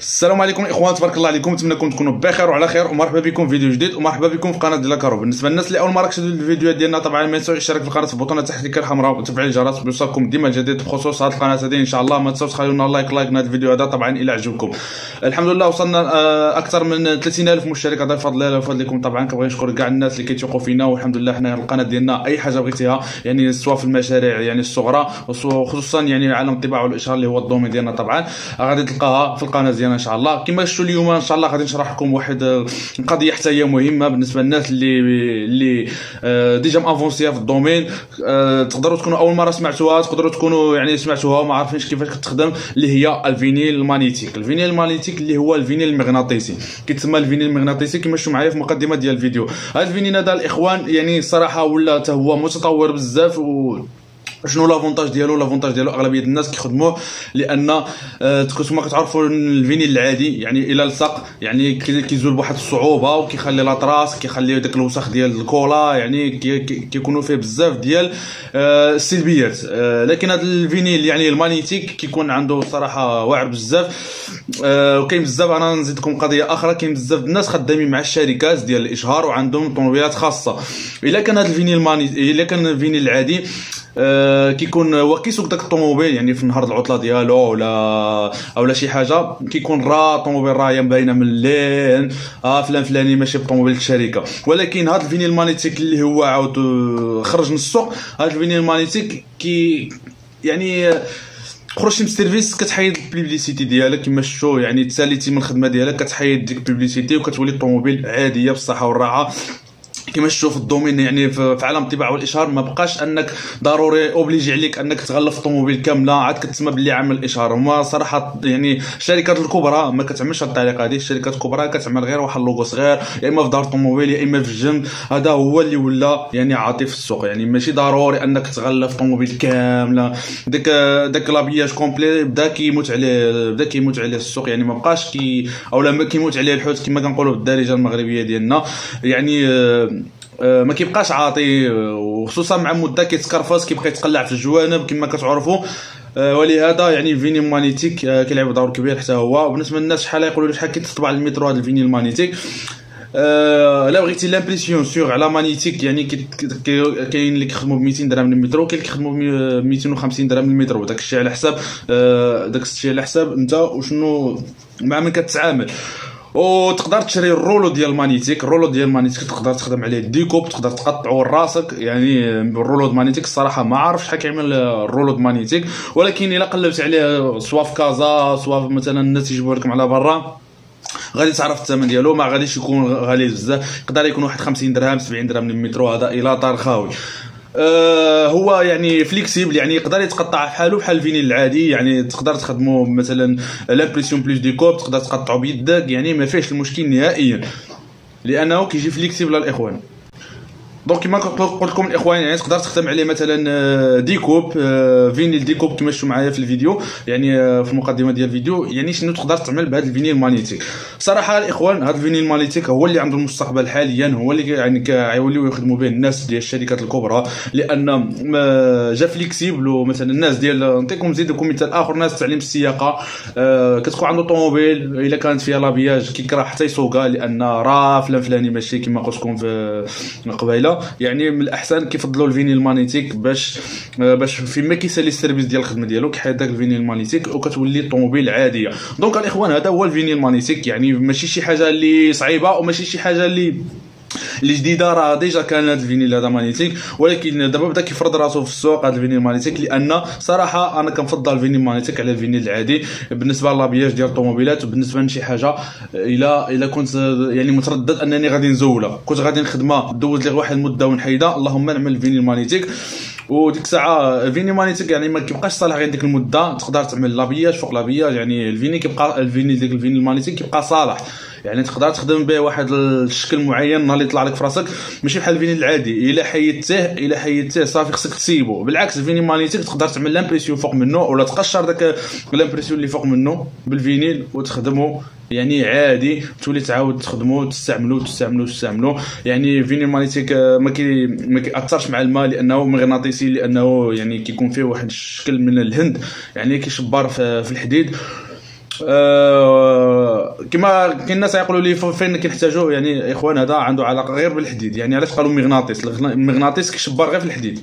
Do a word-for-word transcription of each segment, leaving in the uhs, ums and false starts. السلام عليكم اخوان، تبارك الله عليكم. نتمنى كنتم تكونوا بخير وعلى خير، ومرحبا بكم في فيديو جديد ومرحبا بكم في قناه ديلا كروب. بالنسبه للناس اللي اول مره كتشاهدوا الفيديوهات ديالنا، طبعا ما تنساوش الاشتراك في القناه في البوطونه تحت الكره الحمراء وتفعيل الجرس بيوصلكم ديما الجديد بخصوص هذه القناه هذه. ان شاء الله ما تنساوش تخليونا لايك لايك لهذا الفيديو هذا طبعا الى عجبكم. الحمد لله وصلنا اكثر من ثلاثين الف مشترك، هذا بفضل الله وفضلكم. طبعا كنبغي نشكر كاع الناس اللي كيتيقوا فينا، والحمد لله حنا القناه ديالنا اي حاجه بغيتيها يعني، سواء في المشاريع يعني الصغرى وخصوصا يعني عالم الطباعه والاشهار اللي هو الدومين ديالنا، طبعا غادي تلقاها في القناه ديالنا ان شاء الله. كما شفتوا اليوم ان شاء الله غادي نشرح لكم واحد القضيه حتى هي مهمه بالنسبه للناس اللي اللي ديجا مافونسيه في الدومين. تقدروا تكونوا اول مره سمعتوها، تقدروا تكونوا يعني سمعتوها وما عارفينش كيفاش كتخدم، اللي هي الفينيل المغناطيسي. الفينيل المغناطيسي اللي هو الفينيل المغناطيسي كيتسمى الفينيل المغناطيسي كما شفتوا معايا في مقدمه ديال الفيديو. هذا الفينيل هذا الاخوان يعني الصراحه ولا حتى هو متطور بزاف، و شنو لافونتاج ديالو؟ لافونتاج ديالو اغلبيه الناس كيخدموه لان كنتوما كتعرفوا الفينيل العادي يعني الى لصق يعني كيزول بواحد الصعوبه وكيخلي لاطراس، كيخلي داك الوسخ ديال الكولا يعني كيكونوا فيه بزاف ديال السلبيات. لكن هذا الفينيل يعني المغناطيسي كيكون عنده صراحه واعر بزاف. وكاين بزاف، انا نزيد لكم قضيه اخرى، كاين بزاف الناس خدامين مع الشركات ديال الاشهار وعندهم طوموبيلات خاصه. الا كان هذا الفينيل المغناطيسي الا كان الفينيل العادي أه كيكون هو كيسوق داك الطوموبيل يعني في نهار العطله ديالو ولا اولا شي حاجه، كيكون راه الطوموبيل راه باينه من اللين اه فلان فلاني ماشي بطوموبيل الشركه. ولكن هذا الفينيل المغناطيسي اللي هو عاود خرج من السوق، هذا الفينيل المغناطيسي كي يعني خرجتي من السيرفيس كتحيد البيبليسيتي ديالك كما شفتوا، يعني تساليتي من الخدمه ديالك كتحيد ديك البيبليسيتي وكتولي الطوموبيل عاديه بالصحه والراحه كما شفتوا في الدومين يعني في عالم الطباعه والاشهار. ما بقاش انك ضروري اوبليجي عليك انك تغلف الطوموبيل كامله عاد كتسمى باللي عامل الاشهار. هما صراحه يعني الشركات الكبرى ما كتعملش هذه الطريقه هذه، الشركات الكبرى كتعمل غير واحد اللوغو صغير يا اما في دار الطوموبيل يا اما في الجنب. هذا هو اللي ولا يعني عاطي في السوق، يعني ماشي ضروري انك تغلف طوموبيل كامله. داك داك لابياج كومبلي بدا كيموت عليه بدا كيموت عليه السوق، يعني ما بقاش كي اولا ما كيموت عليه الحوت كما كنقولوا بالدارجه المغربيه ديالنا، يعني أه ما كيبقاش عاطي، وخصوصا مع مده كيتكرفص كيبقى يتقلع في الجوانب كما كتعرفوا. أه ولهذا يعني الفينيل المغناطيسي أه كيلعب دور كبير حتى هو. وبالنسبه للناس شحال يقولوا لي شحال كيتطبع المترو هذا الفينيل المغناطيسي، الا بغيتي لامبريسيون سيغ على مانيتيك يعني كاين اللي كيخدموا ب مئتين درهم للمترو، كاين اللي كيخدموا ب مئتين وخمسين درهم للمترو. داك الشيء على حساب أه داك الشيء على حساب انت وشنو مع من كتعامل. وتقدر تشري الرولو ديال المغناطيسي، الرولو ديال المغناطيسي تقدر تخدم عليه ديكوب، تقدر تقطعو راسك يعني بالرولو المغناطيسي. الصراحه ما عارف شحال كيعمل الرولو المغناطيسي، ولكن الا قلبت عليه سوا في كازا سوا مثلا الناس يجيبوه لكم على برا غادي تعرف الثمن ديالو، ما غاديش يكون غالي بزاف، يقدر يكون واحد خمسين درهم سبعين درهم للمترو. هذا الى طرخاوي هو يعني فليكسيبل، يعني يقدر يتقطع بحالو بحال الفينيل العادي، يعني تقدر تخدمو مثلا لابريسيون بلوس ديكوب تقدر تقطعو بيدك، يعني ما فيهش المشكل نهائيا لانه كيجي فليكسيبل الاخوان. دونك كما قلت لكم الاخوان يعني تقدر تخدم عليه مثلا ديكوب فينيل ديكوب كما شفتوا معايا في الفيديو يعني في المقدمه ديال الفيديو، يعني شنو تقدر تعمل بهذا الفينيل المغناطيسي. صراحه الاخوان هذا الفينيل المغناطيسي هو اللي عنده المستقبل حاليا، هو اللي يعني كيوليو يخدموا به الناس ديال الشركات الكبرى لان جا فليكسيبل. ومثلا الناس ديال نعطيكم نزيد لكم مثال اخر، ناس تعليم السياقه كتكون عنده طوموبيل الا كانت فيها لابياج كيكره حتى يسوقها لان راه فلان فلاني ماشي كما قلت لكم في قبيله، يعني من الاحسن كيفضلوا الفينيل المغناطيسي باش باش فيما كيسالي السيرفيس ديال الخدمه ديالو كيحيد داك الفينيل المغناطيسي وكتولي الطوموبيل عاديه. دونك الاخوان هذا هو الفينيل المغناطيسي، يعني ماشي شي حاجه اللي صعيبه وماشي شي حاجه اللي اللي جديده، راه ديجا كان هذا الفينيل هذا مغناطيسي، ولكن دابا بدا كيفرض راسو في السوق هذا الفينيل المغناطيسي. لان صراحه انا كنفضل الفينيل المغناطيسي على الفينيل العادي بالنسبه للابياج ديال الطوموبيلات، وبالنسبه لشي حاجه الا الا كنت يعني متردد انني غادي نزولها، كنت غادي نخدمها ندوز ليها واحد المده ونحيدها، اللهم نعمل الفينيل المغناطيسي. وديك الساعه الفينيل المغناطيسي يعني ما كيبقاش صالح غير ديك المده، تقدر تعمل لابياج فوق لابياج، يعني الفينيل كيبقى الفينيل ديك الفينيل المغناطيسي كيبقى صالح، يعني تقدر تخدم به واحد الشكل معين النهار اللي يطلع لك في راسك، ماشي بحال الفينيل العادي الا حيدتيه الا حيدتيه صافي خصك تسيبو. بالعكس الفينيل المغناطيسي تقدر تعمل لامبريسيون فوق منه ولا تقشر داك لامبريسيون اللي فوق منه بالفينيل وتخدمو يعني عادي، تولي تعاود تخدمو تستعملو تستعملو تستعملو. يعني الفينيل المغناطيسي ما كي ما كيأثرش مع الماء لانه مغناطيسي، لانه يعني كيكون فيه واحد الشكل من الهند يعني كيشبر في الحديد، أه كما كاين ناس يقولوا لي فين كنحتاجوه، يعني اخوان هذا عنده علاقه غير بالحديد. يعني علاش قالوا مغناطيس؟ المغناطيس كيشبر غير في الحديد،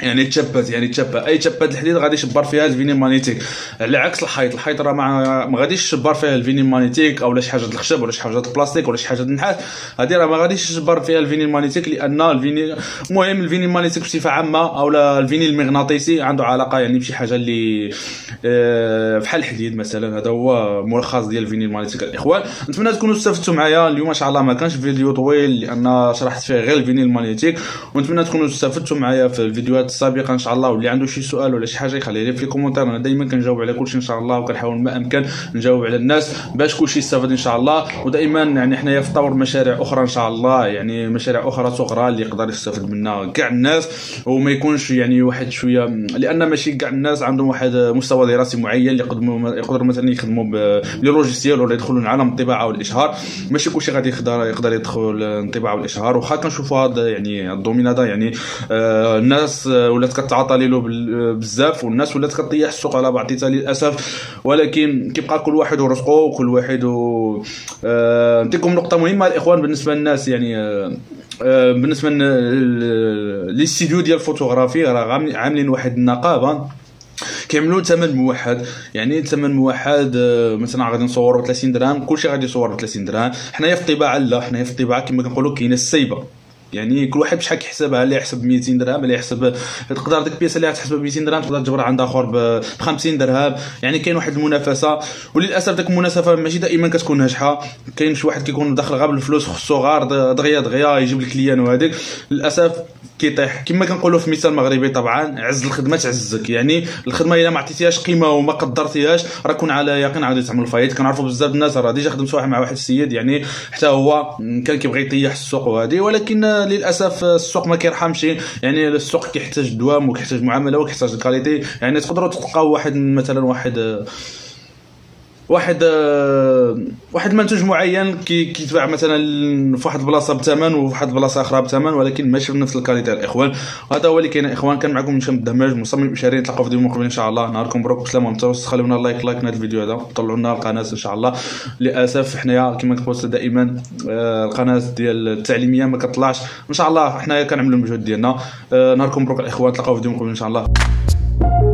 يعني تشبات، يعني تشبه اي تشبات الحديد غادي يشبر فيها الفينيل مانيتيك، على عكس الحيط. الحيط راه ما غاديش يشبر فيها الفينيل مانيتيك ولا شي حاجه ديال الخشب ولا شي حاجه ديال البلاستيك ولا شي حاجه ديال النحاس، هذه راه ما غاديش يشبر فيها الفينيل مانيتيك، لان الفينيل المهم الفينيل مانيتيك بصفه عامه اولا الفينيل المغناطيسي عنده علاقه يعني بشي حاجه اللي بحال الحديد مثلا. هذا هو ملخص ديال الفينيل مانيتيك الاخوان. نتمنى تكونوا استفدتوا معايا اليوم. ان شاء الله ما كانش فيديو طويل لان شرحت فيه غير الفينيل مانيتيك، ونتمنى تكونوا استفدتوا معايا في الفيديوهات السابقه ان شاء الله. واللي عنده شي سؤال ولا شي حاجه يخليها لي في الكومونتير، انا دائما كنجاوب على كلشي ان شاء الله، وكنحاول ما امكن نجاوب على الناس باش كلشي يستافد ان شاء الله. ودائما يعني حنايا في طور مشاريع اخرى ان شاء الله، يعني مشاريع اخرى صغرى اللي يقدر يستافد منها كاع الناس، وما يكونش يعني واحد شويه، لان ماشي كاع الناس عندهم واحد مستوى دراسي معين اللي يقدروا يقدروا مثلا يخدموا بلوجيسيال ولا يدخلوا لعالم الطباعه والاشهار. ماشي كلشي غادي يقدر يقدر يدخل الطباعه والاشهار، وخا كنشوفوا هذا يعني الدومين هذا يعني آه الناس ولات كتعاطى له بزاف، والناس ولات كطيح السوق على بعضيتها للاسف. ولكن كيبقى كل واحد ورزقه وكل واحد و... آه... نعطيكم نقطه مهمه الاخوان بالنسبه للناس، يعني آه... آه... بالنسبه للاستوديو ديال الفوتوغرافي راه عاملين واحد النقابه كيعملوا ثمن موحد. يعني ثمن موحد مثلا غادي نصوروا ثلاثين درهم، كلشي غادي يصور ثلاثين درهم. حنايا في الطباعه لا، حنايا في الطباعه كما كنقولوا كاينه السيبه، يعني كل واحد بشحال كيحسبها، اللي يحسب مئتين درهم، اللي يحسب تقدر ديك البيسه اللي تحسبها ب مئتين درهم تقدر تجبرها عند اخر ب خمسين درهم. يعني كاين واحد المنافسه، وللاسف ديك المنافسه ماشي دائما كتكون ناجحه. كاين شي واحد كيكون داخل غاب الفلوس، خصو غار دغيا دغيا يجيب الكليان، وهذيك للاسف كيطيح. كما كنقولوا في مثال مغربي طبعا، عز الخدمه تعزك. يعني الخدمه الا ما عطيتيهاش قيمه وما قدرتيهاش راه كون على يقين عاود تعمل فايت. كنعرفوا بزاف الناس راه ديجا خدمت واحد مع واحد السيد، يعني حتى هو كان كيبغي يطيح السوق وهذه، ولكن للاسف السوق ما كيرحمش. يعني السوق كيحتاج الدوام وكيحتاج معامله وكيحتاج الكاليتي. يعني تقدروا تلقاو واحد مثلا واحد واحد واحد منتوج معين كيتباع مثلا في واحد البلاصه بثمن وفي واحد البلاصه اخرى بثمن، ولكن ماشي بنفس الكاليتي الاخوان. هذا هو اللي كاين الاخوان. كان معكم مشمد دهامج مصمم اشاري. نتلاقاو في فيديو مقبل ان شاء الله. نهاركم مبروك بالسلامه. وانتم خليونا لايك لايك لهذا الفيديو هذا، طلعوا لنا القناه ان شاء الله. للاسف حنايا كما كنقولوا دائما القناه ديال التعليميه ما كطلعش ان شاء الله، حنايا كنعملوا المجهود ديالنا. نهاركم مبروك الاخوان، نتلاقاو في فيديو مقبل ان شاء الله.